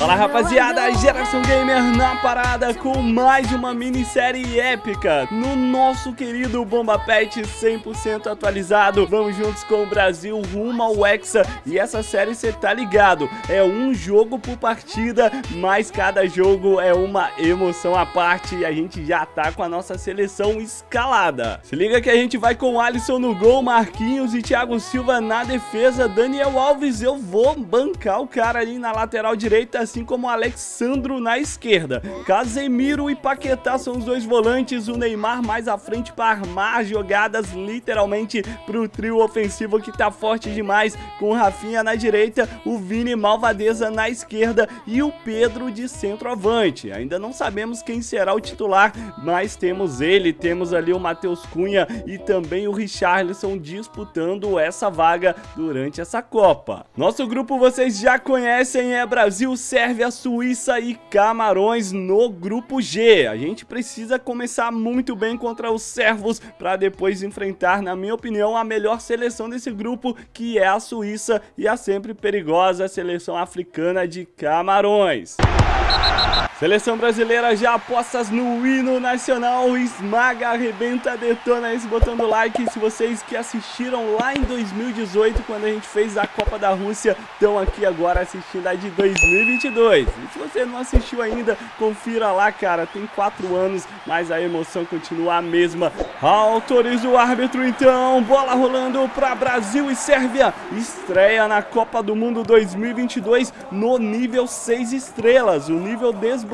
Fala rapaziada, Geração Gamer na parada com mais uma minissérie épica no nosso querido Bomba Patch 100% atualizado. Vamos juntos com o Brasil rumo ao Hexa. E essa série, você tá ligado, é um jogo por partida, mas cada jogo é uma emoção à parte. E a gente já tá com a nossa seleção escalada. Se liga que a gente vai com Alisson no gol, Marquinhos e Thiago Silva na defesa, Daniel Alves, eu vou bancar o cara ali na lateral direita, assim como o Alexandro na esquerda. Casemiro e Paquetá são os dois volantes, o Neymar mais à frente para armar jogadas literalmente pro trio ofensivo que tá forte demais, com o Rafinha na direita, o Vini Malvadeza na esquerda e o Pedro de centroavante. Ainda não sabemos quem será o titular, mas temos ele, temos ali o Matheus Cunha e também o Richarlison disputando essa vaga durante essa Copa. Nosso grupo vocês já conhecem, é Brasil, Sérvia, Suíça e Camarões no grupo G. A gente precisa começar muito bem contra os sérvios para depois enfrentar, na minha opinião, a melhor seleção desse grupo, que é a Suíça, e a sempre perigosa seleção africana de Camarões. Seleção brasileira, já apostas no hino nacional, esmaga, arrebenta, detona esse botão do like. Se vocês que assistiram lá em 2018, quando a gente fez a Copa da Rússia, estão aqui agora assistindo a de 2022. E se você não assistiu ainda, confira lá, cara, tem 4 anos, mas a emoção continua a mesma. Autoriza o árbitro então, bola rolando para Brasil e Sérvia. Estreia na Copa do Mundo 2022 no nível 6 estrelas, o nível desbloqueado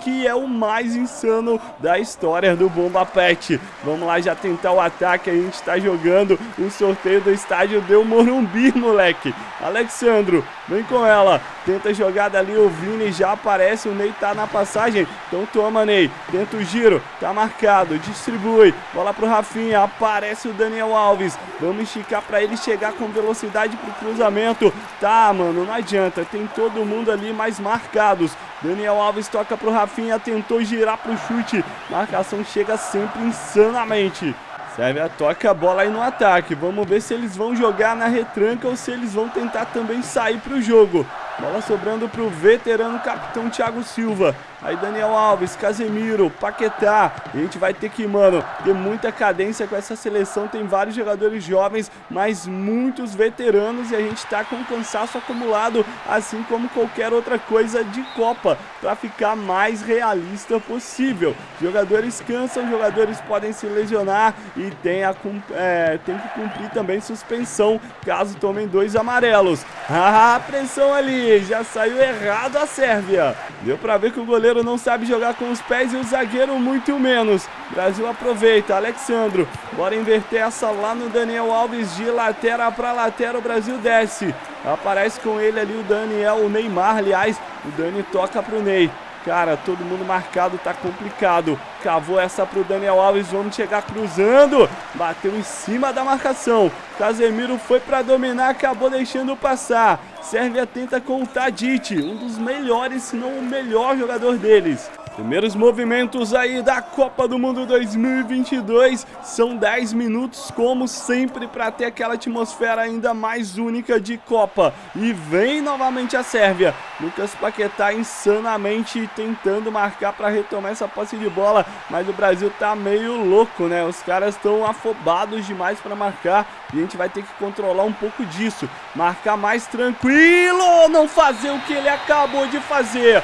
que é o mais insano da história do Bomba Patch. Vamos lá já tentar o ataque, a gente tá jogando o sorteio do estádio deu Morumbi, moleque. Alexandro, vem com ela, tenta a jogada ali, o Vini já aparece, o Ney tá na passagem, então toma Ney, tenta o giro, tá marcado, distribui, bola pro Rafinha, aparece o Daniel Alves, vamos esticar pra ele chegar com velocidade pro cruzamento, tá mano, não adianta, tem todo mundo ali mais marcados. Daniel Alves toca pro Rafinha, tentou girar pro chute, marcação chega sempre insanamente. Sérvia toca a bola aí no ataque, vamos ver se eles vão jogar na retranca ou se eles vão tentar também sair pro jogo. Bola sobrando pro veterano capitão Thiago Silva. Aí Daniel Alves, Casemiro, Paquetá. A gente vai ter que, mano, ter muita cadência com essa seleção. Tem vários jogadores jovens, mas muitos veteranos. E a gente tá com cansaço acumulado, assim como qualquer outra coisa de Copa, pra ficar mais realista possível. Jogadores cansam, jogadores podem se lesionar e tem que cumprir também suspensão, caso tomem 2 amarelos. Ah, pressão ali. Já saiu errado a Sérvia. Deu pra ver que o goleiro não sabe jogar com os pés e o zagueiro muito menos. Brasil aproveita, Alexandro. Bora inverter essa lá no Daniel Alves, de lateral pra lateral, o Brasil desce. Aparece com ele ali o Daniel, o Neymar, aliás. O Dani toca pro Ney. Cara, todo mundo marcado, tá complicado. Cavou essa pro Daniel Alves, vamos chegar cruzando. Bateu em cima da marcação. Casemiro foi pra dominar, acabou deixando passar. Sérvia tenta com o Tadić, um dos melhores, se não o melhor jogador deles. Primeiros movimentos aí da Copa do Mundo 2022, são 10 minutos como sempre para ter aquela atmosfera ainda mais única de Copa. E vem novamente a Sérvia, Lucas Paquetá insanamente tentando marcar para retomar essa posse de bola, mas o Brasil tá meio louco, né? Os caras estão afobados demais para marcar e a gente vai ter que controlar um pouco disso, marcar mais tranquilo, não fazer o que ele acabou de fazer.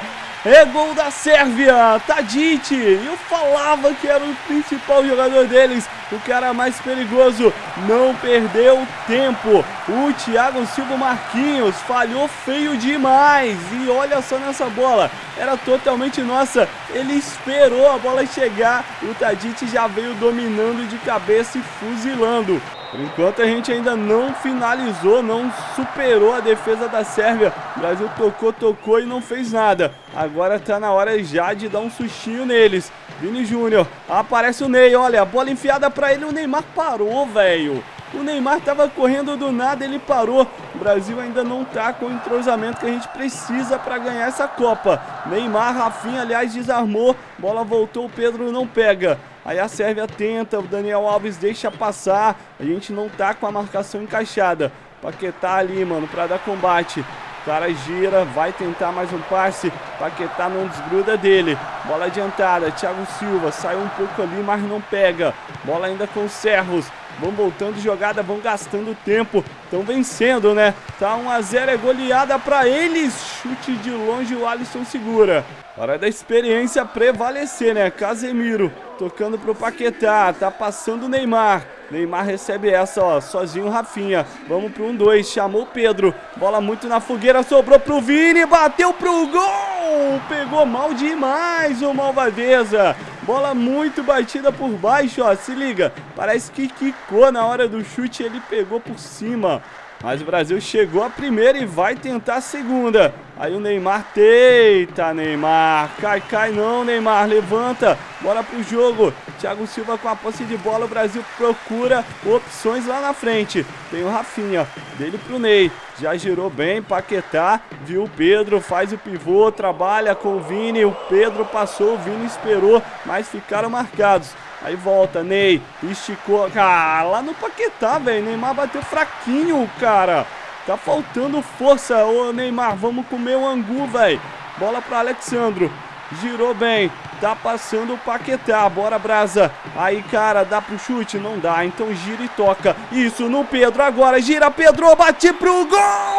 É gol da Sérvia, Tadić, eu falava que era o principal jogador deles, o cara mais perigoso, não perdeu tempo. O Thiago Silva, Marquinhos, falhou feio demais, e olha só nessa bola, era totalmente nossa, ele esperou a bola chegar, o Tadić já veio dominando de cabeça e fuzilando. Por enquanto a gente ainda não finalizou, não superou a defesa da Sérvia. O Brasil tocou, tocou e não fez nada. Agora tá na hora já de dar um sustinho neles. Vini Júnior, aparece o Ney, olha, a bola enfiada pra ele, o Neymar parou, velho. O Neymar tava correndo do nada, ele parou. O Brasil ainda não tá com o entrosamento que a gente precisa pra ganhar essa Copa. Neymar, Rafinha, aliás, desarmou. Bola voltou, o Pedro não pega. Aí a Sérvia tenta, o Daniel Alves deixa passar. A gente não tá com a marcação encaixada. Paquetá ali, mano, pra dar combate. Clara gira, vai tentar mais um passe. Paquetá não desgruda dele. Bola adiantada, Thiago Silva saiu um pouco ali, mas não pega. Bola ainda com o Serros. Vão voltando jogada, vão gastando tempo. Estão vencendo, né? Tá 1 a 0, é goleada pra eles. Chute de longe, o Alisson segura. Hora da experiência prevalecer, né? Casemiro tocando pro Paquetá. Tá passando o Neymar. Neymar recebe essa, ó. Sozinho, Rafinha. Vamos pro 1-2. Chamou o Pedro. Bola muito na fogueira. Sobrou pro Vini. Bateu pro gol. Pegou mal demais o Malvadeza. Bola muito batida por baixo, ó, se liga, parece que quicou na hora do chute, ele pegou por cima. Mas o Brasil chegou a primeira e vai tentar a segunda. Aí o Neymar, eita Neymar, cai não Neymar, levanta, bora pro jogo. Thiago Silva com a posse de bola, o Brasil procura opções lá na frente. Tem o Rafinha, dele pro Ney, já girou bem, Paquetá, viu o Pedro, faz o pivô, trabalha com o Vini, o Pedro passou, o Vini esperou, mas ficaram marcados. Aí volta, Ney, esticou, ah, lá no Paquetá, velho, Neymar bateu fraquinho, cara. Tá faltando força, ô Neymar, vamos comer o angu, velho. Bola pra Alexandro, girou bem, tá passando o Paquetá, bora Brasa. Aí, cara, dá pro chute? Não dá, então gira e toca. Isso, no Pedro, agora gira, Pedro, bate pro gol!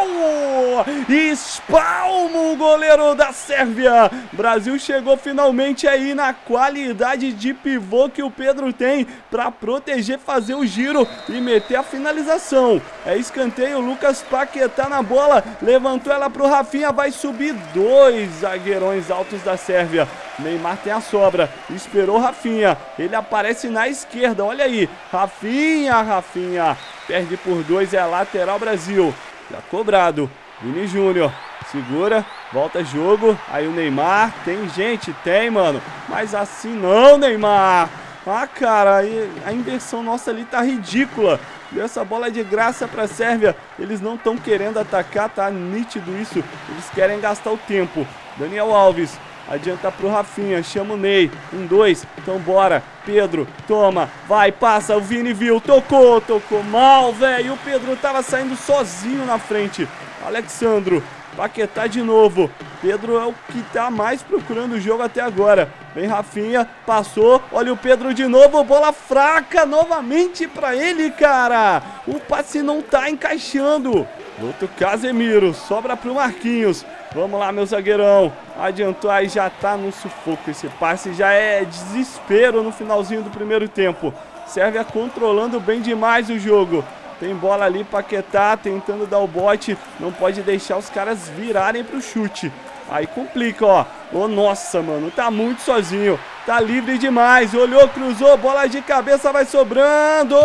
Espalma o goleiro da Sérvia. Brasil chegou finalmente aí na qualidade de pivô que o Pedro tem pra proteger, fazer o giro e meter a finalização. É escanteio, Lucas Paquetá na bola, levantou ela pro Rafinha, vai subir dois zagueirões altos da Sérvia. Neymar tem a sobra, esperou Rafinha, ele aparece na esquerda, olha aí, Rafinha, perde por dois, é lateral Brasil, já cobrado, Vini Júnior, segura, volta jogo, aí o Neymar, tem gente, tem mano, mas assim não Neymar, ah cara, a inversão nossa ali tá ridícula. Deu essa bola de graça para a Sérvia. Eles não estão querendo atacar, tá nítido isso. Eles querem gastar o tempo. Daniel Alves adianta pro Rafinha, chama o Ney. 1-2, então bora. Pedro, toma, vai, passa. O Vini viu, tocou mal, velho. O Pedro tava saindo sozinho na frente. Alexandro, Paquetá de novo. Pedro é o que tá mais procurando o jogo até agora. Vem Rafinha, passou, olha o Pedro de novo, bola fraca novamente pra ele, cara. O passe não tá encaixando. Outro Casemiro, sobra pro Marquinhos. Vamos lá, meu zagueirão. Adiantou, aí já tá no sufoco esse passe, já é desespero no finalzinho do primeiro tempo. Sérvia controlando bem demais o jogo. Tem bola ali, Paquetá tentando dar o bote, não pode deixar os caras virarem pro chute. Aí complica, ó. Oh, nossa, mano, tá muito sozinho. Tá livre demais, olhou, cruzou, bola de cabeça vai sobrando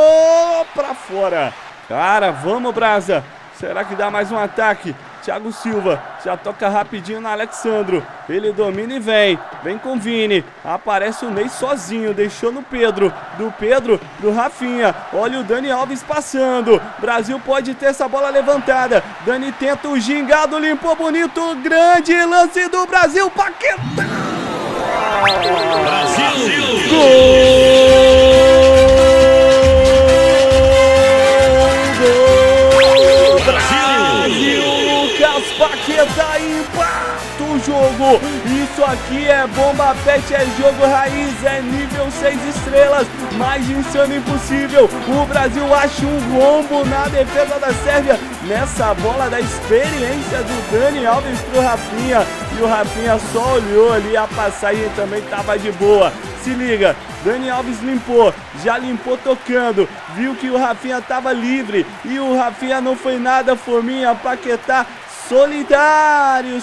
pra fora. Cara, vamos, Brasa. Será que dá mais um ataque? Thiago Silva já toca rapidinho no Alexandro. Ele domina e vem com Vini. Aparece o Ney sozinho, deixou no Pedro. Do Pedro pro Rafinha. Olha o Dani Alves passando. Brasil pode ter essa bola levantada. Dani tenta o gingado, limpou bonito. Grande lance do Brasil. Paquetá! Brasil! Gol! Gol! Brasil! Paquetá empata o jogo. Isso aqui é Bomba Patch, é jogo raiz, é nível 6 estrelas, mais insano impossível. O Brasil acha um rombo na defesa da Sérvia nessa bola da experiência do Dani Alves pro Rafinha, e o Rafinha só olhou ali, a passagem também tava de boa. Se liga, Dani Alves limpou, já limpou tocando, viu que o Rafinha tava livre e o Rafinha não foi nada, fominha, Paquetá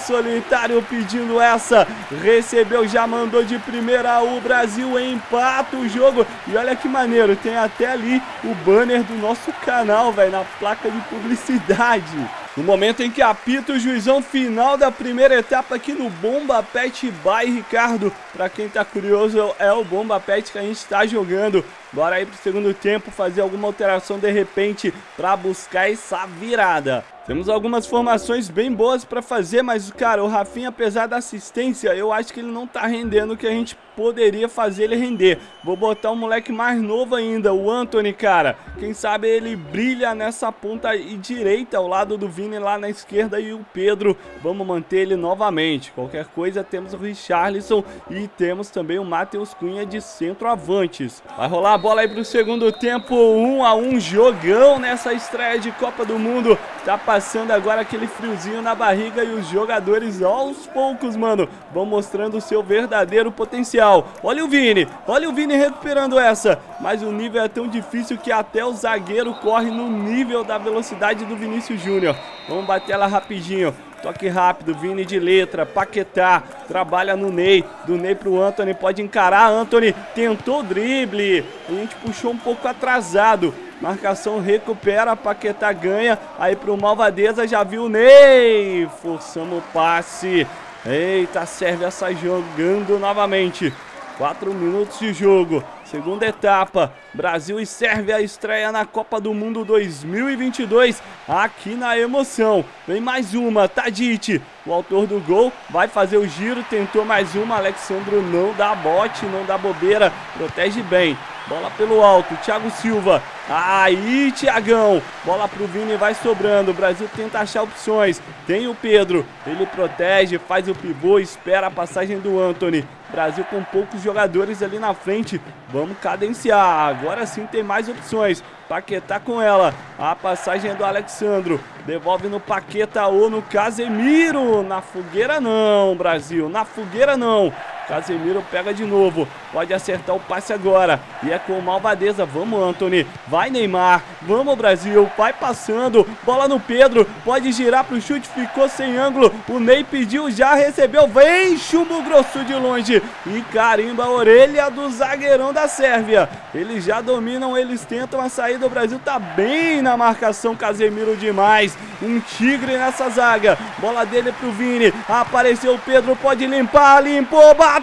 solitário pedindo essa, recebeu, já mandou de primeira, o Brasil empata o jogo. E olha que maneiro, tem até ali o banner do nosso canal, velho, na placa de publicidade. No momento em que apita o juizão final da primeira etapa aqui no Bomba Patch by Ricardo. Pra quem tá curioso, é o Bomba Patch que a gente tá jogando. Bora aí pro segundo tempo, fazer alguma alteração de repente pra buscar essa virada. Temos algumas formações bem boas pra fazer, mas, cara, o Rafinha, apesar da assistência, eu acho que ele não tá rendendo o que a gente poderia fazer ele render. Vou botar um moleque mais novo ainda, o Antony, cara. Quem sabe ele brilha nessa ponta direita, ao lado do Vini lá na esquerda, e o Pedro. Vamos manter ele novamente. Qualquer coisa, temos o Richarlison e temos também o Matheus Cunha de centroavantes. Vai rolar a bola aí pro segundo tempo, 1 a 1, jogão nessa estreia de Copa do Mundo. Tá passando agora aquele friozinho na barriga e os jogadores aos poucos, mano, vão mostrando o seu verdadeiro potencial. Olha o Vini recuperando essa, mas o nível é tão difícil que até o zagueiro corre no nível da velocidade do Vinícius Júnior. Vamos bater ela rapidinho. Toque rápido, Vini de letra, Paquetá, trabalha no Ney, do Ney pro Antony, pode encarar, Antony, tentou o drible, a gente puxou um pouco atrasado, marcação recupera, Paquetá ganha, aí pro Malvadeza, já viu o Ney, forçamos o passe, eita, serve essa jogando novamente, 4 minutos de jogo. Segunda etapa, Brasil e Sérvia, estreia na Copa do Mundo 2022, aqui na emoção. Vem mais uma, Tadić, o autor do gol, vai fazer o giro, tentou mais uma, Alexandro não dá bote, não dá bobeira, protege bem. Bola pelo alto, Thiago Silva, aí Thiagão, bola pro Vini, vai sobrando, o Brasil tenta achar opções, tem o Pedro, ele protege, faz o pivô, espera a passagem do Antony. Brasil com poucos jogadores ali na frente, vamos cadenciar, agora sim tem mais opções, Paquetá com ela, a passagem é do Alexandro, devolve no Paquetá ou no Casemiro, na fogueira não, Brasil, na fogueira não. Casemiro pega de novo, pode acertar o passe agora, e é com o Malvadeza, vamos Antony, vai Neymar, vamos Brasil, vai passando, bola no Pedro, pode girar pro chute, ficou sem ângulo, o Ney pediu, já recebeu, vem chumbo grosso de longe, e carimba a orelha do zagueirão da Sérvia, eles já dominam, eles tentam a saída, o Brasil tá bem na marcação, Casemiro demais, um tigre nessa zaga, bola dele pro Vini, apareceu o Pedro, pode limpar, limpou, bateu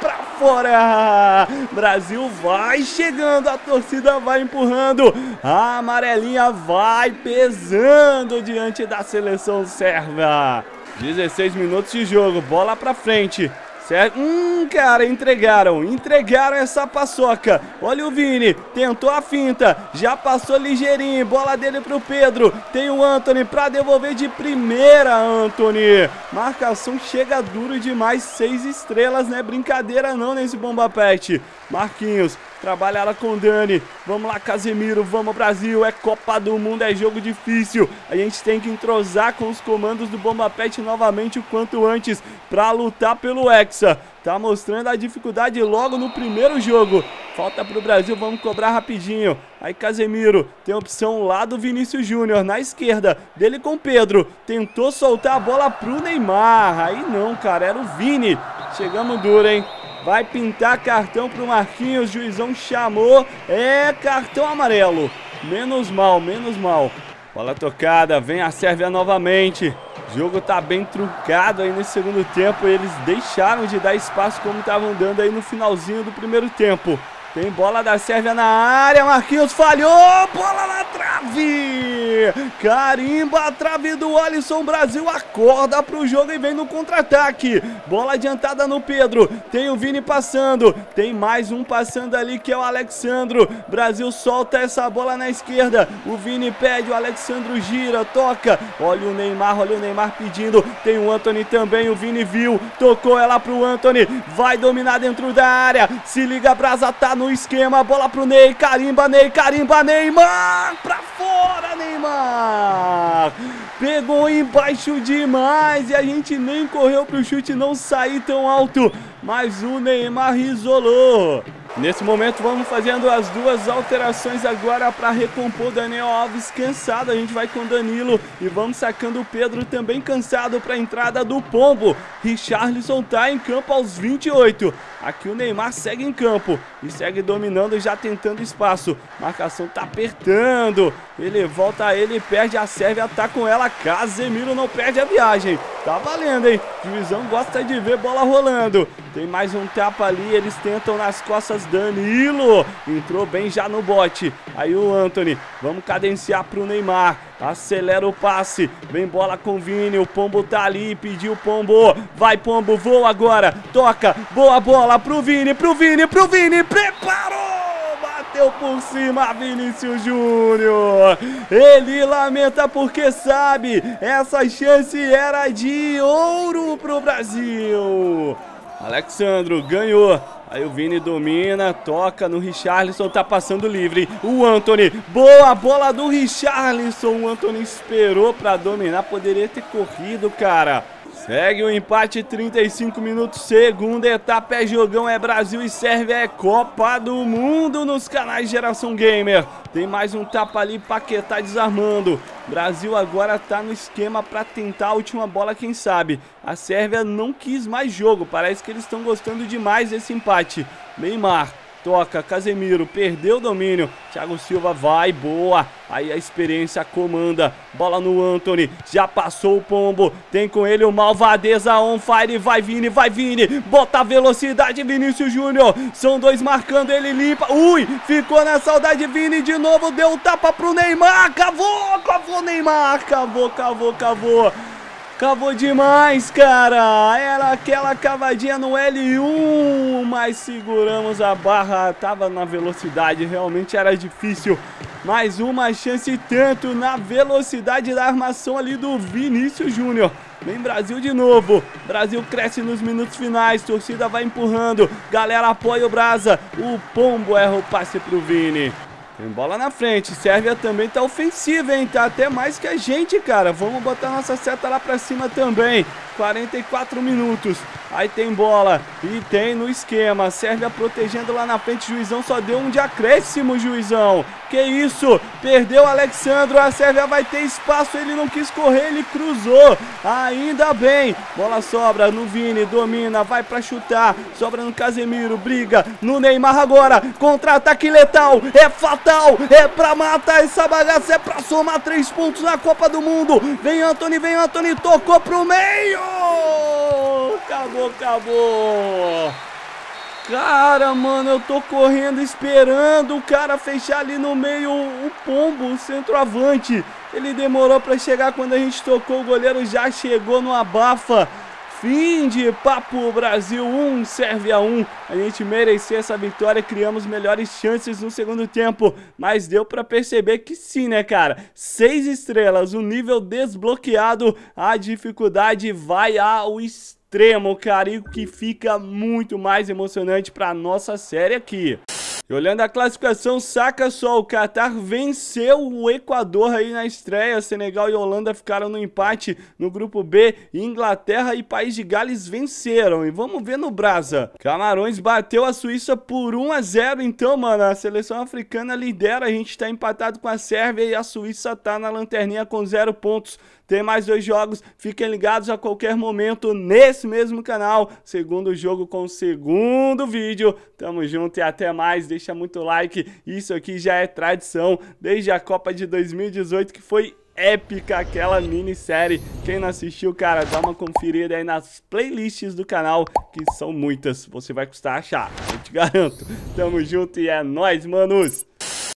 pra fora. Brasil vai chegando, a torcida vai empurrando, a amarelinha vai pesando diante da seleção sérvia. 16 minutos de jogo, bola pra frente. Cara, entregaram essa paçoca. Olha o Vini, tentou a finta, já passou ligeirinho, bola dele pro Pedro, tem o Antony pra devolver de primeira, Antony. Marcação chega duro demais, 6 estrelas, né? Brincadeira não nesse Bomba Patch. Marquinhos, trabalha ela com o Dani, vamos lá Casemiro, vamos Brasil, é Copa do Mundo, é jogo difícil, a gente tem que entrosar com os comandos do Bomba Patch novamente o quanto antes para lutar pelo Hexa. Tá mostrando a dificuldade logo no primeiro jogo. Falta pro Brasil, vamos cobrar rapidinho. Aí Casemiro, tem opção lá do Vinícius Júnior, na esquerda, dele com Pedro. Tentou soltar a bola pro Neymar, aí não, cara, era o Vini. Chegamos duro, hein? Vai pintar cartão pro Marquinhos, juizão chamou, é cartão amarelo. Menos mal, menos mal. Bola tocada, vem a Sérvia novamente. O jogo tá bem truncado aí nesse segundo tempo, eles deixaram de dar espaço como estavam dando aí no finalzinho do primeiro tempo. Tem bola da Sérvia na área, Marquinhos falhou, bola na trave, carimba a trave do Alisson, Brasil acorda pro jogo e vem no contra-ataque, bola adiantada no Pedro, tem o Vini passando, tem mais um passando ali que é o Alexandro, Brasil solta essa bola na esquerda, o Vini pede, o Alexandro gira, toca, olha o Neymar pedindo, tem o Antony também, o Vini viu, tocou ela pro Antony, vai dominar dentro da área, se liga Brasa, tá no esquema, bola pro Ney, carimba Ney, carimba Neymar, pra fora Neymar, pegou embaixo demais e a gente nem correu pro chute não sair tão alto, mas o Neymar isolou. Nesse momento vamos fazendo as 2 alterações agora para recompor Daniel Alves cansado, a gente vai com Danilo e vamos sacando o Pedro também cansado para a entrada do Pombo. Richarlison tá em campo aos 28, aqui o Neymar segue em campo e segue dominando, já tentando espaço, marcação tá apertando, ele volta, ele perde, a Sérvia tá com ela, Casemiro não perde a viagem, tá valendo, hein? Divisão gosta de ver bola rolando, tem mais um tapa ali, eles tentam nas costas, Danilo, entrou bem já no bote, aí o Antony, vamos cadenciar pro Neymar, Acelera o passe. Vem bola com o Vini. O Pombo tá ali. Pediu o Pombo. Vai, Pombo. Voa agora. Toca. Boa bola pro Vini. Pro Vini. Pro Vini. Preparou. Bateu por cima Vinícius Júnior. Ele lamenta porque sabe, essa chance era de ouro pro Brasil. Alexandro ganhou. Aí o Vini domina, toca no Richarlison, tá passando livre. O Antony, boa bola do Richarlison. O Antony esperou pra dominar, poderia ter corrido, cara. Segue o empate, 35 minutos, segunda etapa, é jogão, é Brasil e Sérvia, é Copa do Mundo nos canais Geração Gamer. Tem mais um tapa ali, Paquetá desarmando. Brasil agora tá no esquema pra tentar a última bola, quem sabe. A Sérvia não quis mais jogo, parece que eles estão gostando demais desse empate. Neymar. Toca, Casemiro, perdeu o domínio. Thiago Silva vai, boa. Aí a experiência comanda. Bola no Antony, já passou o Pombo. Tem com ele o Malvadeza on fire. Vai Vini, vai Vini. Bota a velocidade, Vinícius Júnior. São dois marcando, ele limpa. Ui, ficou na saudade, Vini de novo. Deu um tapa pro Neymar. Cavou, cavou Neymar. Cavou, cavou, cavou. Acabou demais, cara. Era aquela cavadinha no L1, mas seguramos a barra. Tava na velocidade, realmente era difícil. Mais uma chance tanto na velocidade da armação ali do Vinícius Júnior. Vem Brasil de novo. Brasil cresce nos minutos finais. Torcida vai empurrando. Galera apoia o Brasa. O Pombo erra o passe pro Vini. Tem bola na frente, Sérvia também tá ofensiva, hein, tá até mais que a gente, cara. Vamos botar nossa seta lá pra cima também, 44 minutos. Aí tem bola e tem no esquema, Sérvia protegendo lá na frente, Juizão só deu um de acréscimo, Juizão. Que isso, perdeu o Alexandro, a Sérvia vai ter espaço, ele não quis correr, ele cruzou. Ainda bem, bola sobra no Vini, domina, vai pra chutar, sobra no Casemiro, briga no Neymar agora, contra-ataque letal, é fatal. É pra matar essa bagaça, é pra somar 3 pontos na Copa do Mundo. Vem Antony, tocou pro meio. Acabou, acabou. Cara, mano, eu tô correndo esperando o cara fechar ali no meio o Pombo, o centroavante. Ele demorou pra chegar, quando a gente tocou, o goleiro já chegou no abafa. Fim de papo, Brasil 1, Sérvia 1. A gente merecia essa vitória, criamos melhores chances no segundo tempo, mas deu pra perceber que sim, né, cara? 6 estrelas, o nível desbloqueado, a dificuldade vai ao extremo, cara, e o que fica muito mais emocionante pra nossa série aqui. E olhando a classificação, saca só, o Catar venceu o Equador aí na estreia, Senegal e Holanda ficaram no empate no grupo B, Inglaterra e País de Gales venceram, e vamos ver no Brasa, Camarões bateu a Suíça por 1 a 0, então mano, a seleção africana lidera, a gente tá empatado com a Sérvia e a Suíça tá na lanterninha com 0 pontos, tem mais 2 jogos, fiquem ligados a qualquer momento nesse mesmo canal, segundo jogo com o segundo vídeo, tamo junto e até mais. Deixa muito like, isso aqui já é tradição, desde a Copa de 2018, que foi épica aquela minissérie. Quem não assistiu, cara, dá uma conferida aí nas playlists do canal, que são muitas, você vai custar achar, eu te garanto. Tamo junto e é nóis, manos!